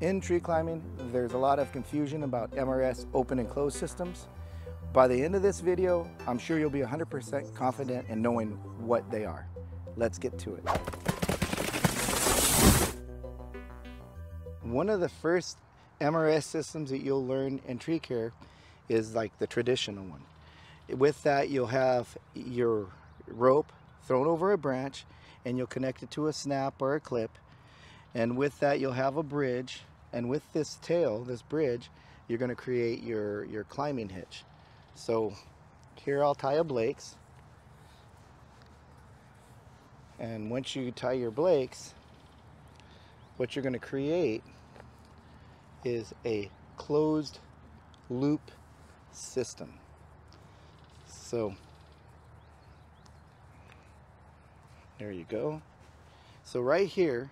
In tree climbing, there's a lot of confusion about MRS open and closed systems. By the end of this video, I'm sure you'll be 100% confident in knowing what they are. Let's get to it. One of the first MRS systems that you'll learn in tree care is like the traditional one. With that, you'll have your rope thrown over a branch and you'll connect it to a snap or a clip, and with that you'll have a bridge, and with this tail, this bridge, you're going to create your climbing hitch. So here I'll tie a Blake's, and once you tie your Blake's, what you're going to create is a closed loop system. So there you go. So right here,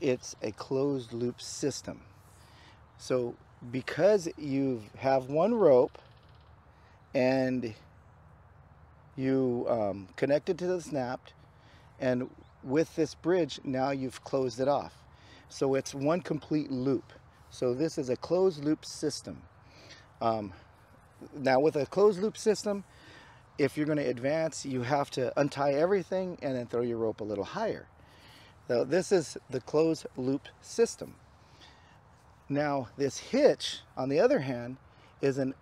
it's a closed loop system. So because you have one rope and you connected to the snapped, and with this bridge, now you've closed it off. So it's one complete loop. So this is a closed loop system. Now with a closed loop system, if you're going to advance, you have to untie everything and then throw your rope a little higher. So this is the closed loop system. Now this hitch, on the other hand, is an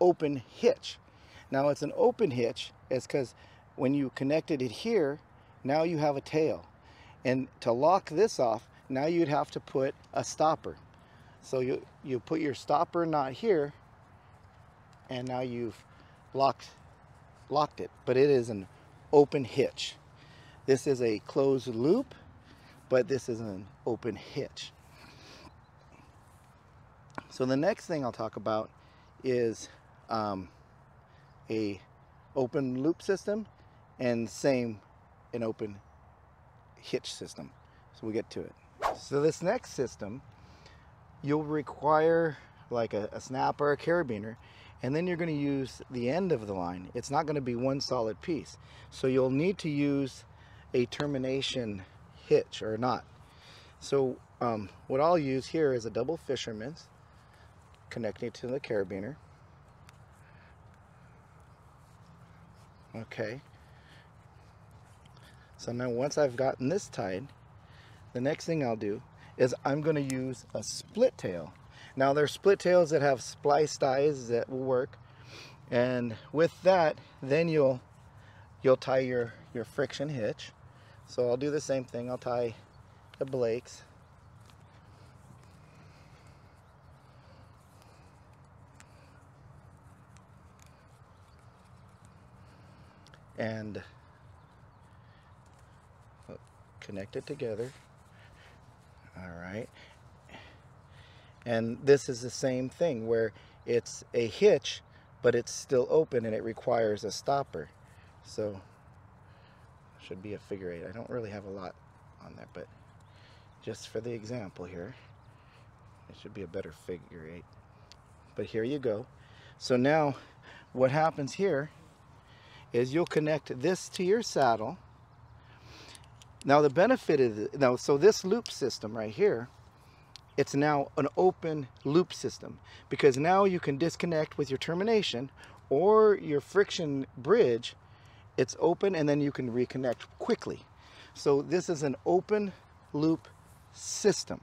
open hitch. Now it's an open hitch is because when you connected it here, now you have a tail. And to lock this off, now you'd have to put a stopper. So you put your stopper knot here, and now you've locked it, but it is an open hitch. This is a closed loop, but this is an open hitch. So the next thing I'll talk about is a open loop system, and same an open hitch system. So we'll get to it. So this next system, you'll require like a snap or a carabiner, and then you're going to use the end of the line. It's not going to be one solid piece. So you'll need to use a termination hitch or knot. So what I'll use here is a double fisherman's connecting to the carabiner. Okay. So now once I've gotten this tied, the next thing I'll do is I'm going to use a split tail. Now there's split tails that have splice ties that will work, and with that then you'll tie your friction hitch. So I'll do the same thing. I'll tie the Blake's, and connect it together. Alright. And this is the same thing where it's a hitch, but it's still open and it requires a stopper. So should be a figure eight. I don't really have a lot on that, but just for the example here, it should be a better figure eight. But here you go. So now what happens here is you'll connect this to your saddle. Now the benefit of it, now so this loop system right here, it's now an open loop system, because now you can disconnect with your termination or your friction bridge. It's open, and then you can reconnect quickly. So this is an open loop system.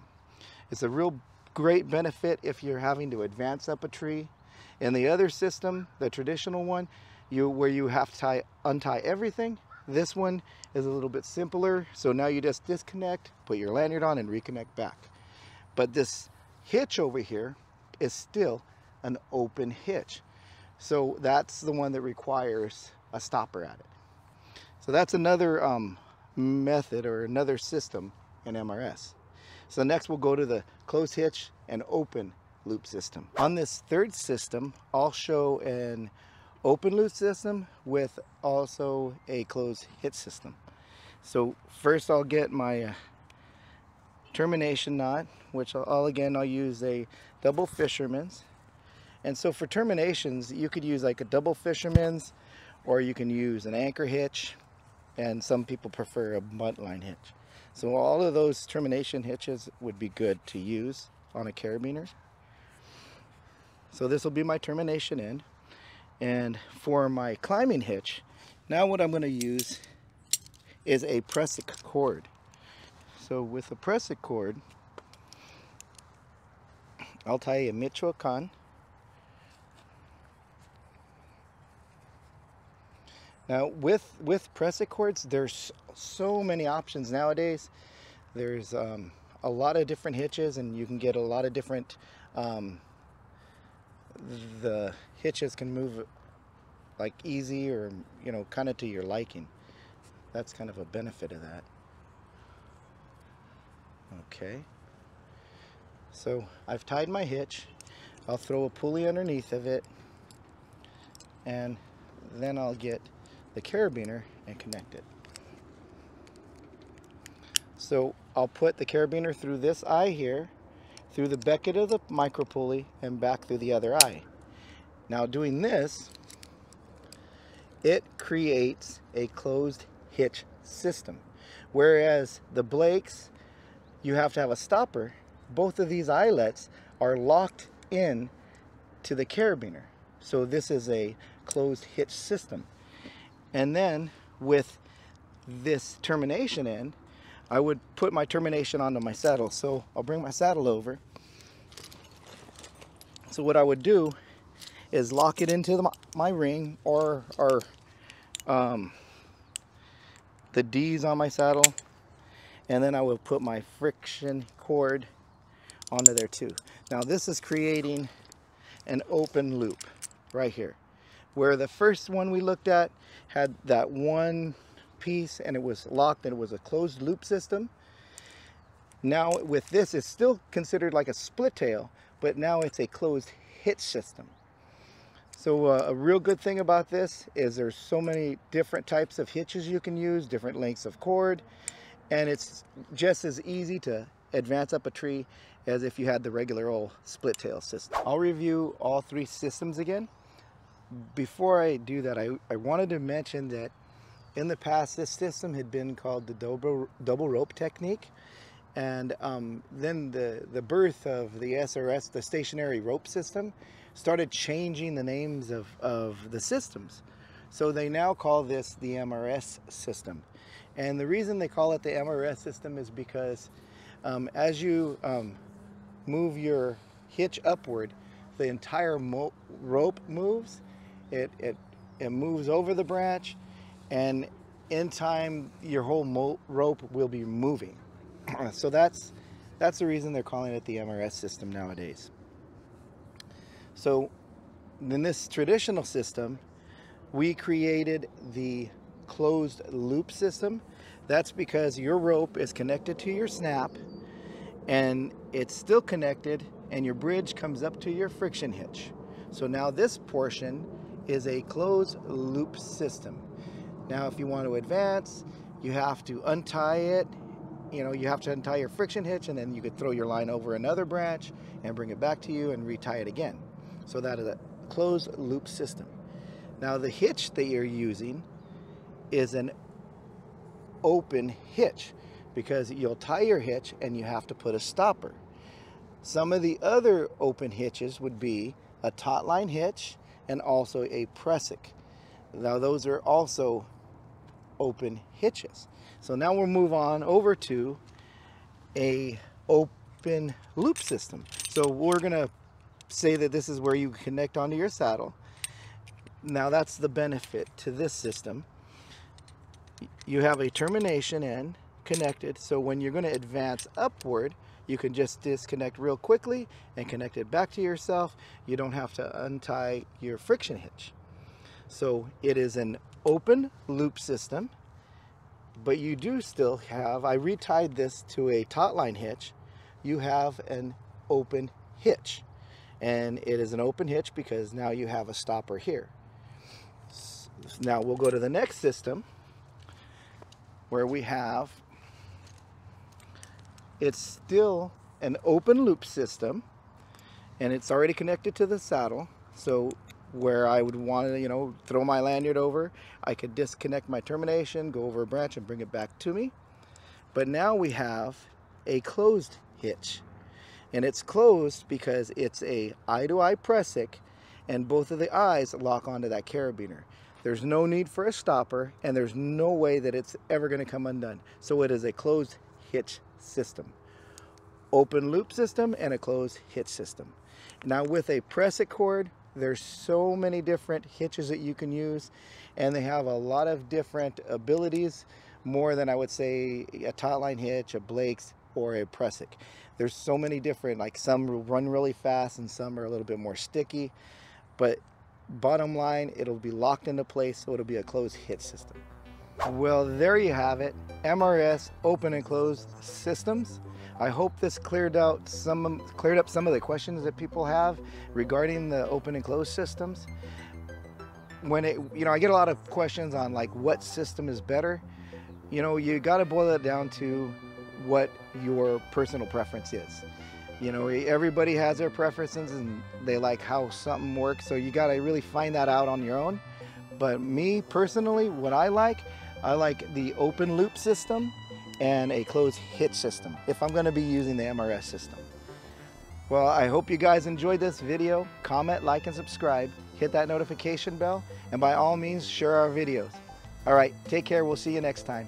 It's a real great benefit if you're having to advance up a tree. In the other system, the traditional one, where you have to untie everything, this one is a little bit simpler. So now you just disconnect, put your lanyard on, and reconnect back. But this hitch over here is still an open hitch. So that's the one that requires a stopper at it. So that's another method or another system in MRS. So next we'll go to the closed hitch and open loop system. On this third system, I'll show an open loop system with also a closed hitch system. So first I'll get my termination knot, which I'll use a double fisherman's. And so for terminations, you could use like a double fisherman's, or you can use an anchor hitch, and some people prefer a buntline hitch. So all of those termination hitches would be good to use on a carabiner. So this will be my termination end. And for my climbing hitch, now what I'm going to use is a prusik cord. So with the prusik cord, I'll tie a Mitchell con. Now with prusik cords, there's so many options nowadays. There's a lot of different hitches, and you can get a lot of different, the hitches can move like easy or, you know, kind of to your liking. That's kind of a benefit of that. Okay. So I've tied my hitch. I'll throw a pulley underneath of it, and then I'll get the carabiner and connect it. So I'll put the carabiner through this eye here, through the becket of the micro pulley, and back through the other eye. Now doing this, it creates a closed hitch system. Whereas the Blake's, you have to have a stopper. Both of these eyelets are locked in to the carabiner. So this is a closed hitch system. And then with this termination end, I would put my termination onto my saddle. So I'll bring my saddle over. So what I would do is lock it into my ring or the D's on my saddle. And then I would put my friction cord onto there too. Now this is creating an open loop right here, where the first one we looked at had that one piece and it was locked and it was a closed loop system. Now with this, it's still considered like a split tail, but now it's a closed hitch system. So a real good thing about this is there's so many different types of hitches you can use, different lengths of cord, and it's just as easy to advance up a tree as if you had the regular old split tail system. I'll review all three systems again. Before I do that, I wanted to mention that in the past this system had been called the double rope technique, and then the birth of the SRS, the stationary rope system, started changing the names of the systems. So they now call this the MRS system. And the reason they call it the MRS system is because as you move your hitch upward, the entire rope moves. It moves over the branch, and in time your whole rope will be moving. So that's the reason they're calling it the MRS system nowadays. So in this traditional system, we created the closed loop system. That's because your rope is connected to your snap, and it's still connected, and your bridge comes up to your friction hitch. So now this portion is a closed loop system. Now if you want to advance, you have to untie it. You know, you have to untie your friction hitch, and then you could throw your line over another branch and bring it back to you and retie it again. So that is a closed loop system. Now the hitch that you're using is an open hitch, because you'll tie your hitch and you have to put a stopper. Some of the other open hitches would be a taut line hitch and also a prusik. Now those are also open hitches. So now we'll move on over to a open loop system. So we're gonna say that this is where you connect onto your saddle. Now that's the benefit to this system. You have a termination end connected, so when you're going to advance upward, you can just disconnect real quickly and connect it back to yourself. You don't have to untie your friction hitch. So it is an open loop system, but you do still have, I retied this to a taut line hitch, you have an open hitch. And it is an open hitch because now you have a stopper here. Now we'll go to the next system, where we have, it's still an open loop system, and it's already connected to the saddle. So where I would want to, you know, throw my lanyard over, I could disconnect my termination, go over a branch and bring it back to me. But now we have a closed hitch. And it's closed because it's a eye-to-eye prusik, and both of the eyes lock onto that carabiner. There's no need for a stopper, and there's no way that it's ever going to come undone. So it is a closed hitch system. Open loop system and a closed hitch system. Now with a prusik cord, there's so many different hitches that you can use, and they have a lot of different abilities, more than I would say a taut line hitch, a Blake's, or a prusik. There's so many different, like some run really fast and some are a little bit more sticky, but bottom line, it'll be locked into place, so it'll be a closed hitch system. Well, there you have it, MRS open and closed systems. I hope this cleared up some of the questions that people have regarding the open and closed systems. I get a lot of questions on like what system is better. You know, you got to boil it down to what your personal preference is. You know, everybody has their preferences and they like how something works, so you got to really find that out on your own. But me personally, what I like the open loop system and a closed hitch system if I'm going to be using the MRS system. Well, I hope you guys enjoyed this video. Comment, like, and subscribe. Hit that notification bell, and by all means, share our videos. All right, take care. We'll see you next time.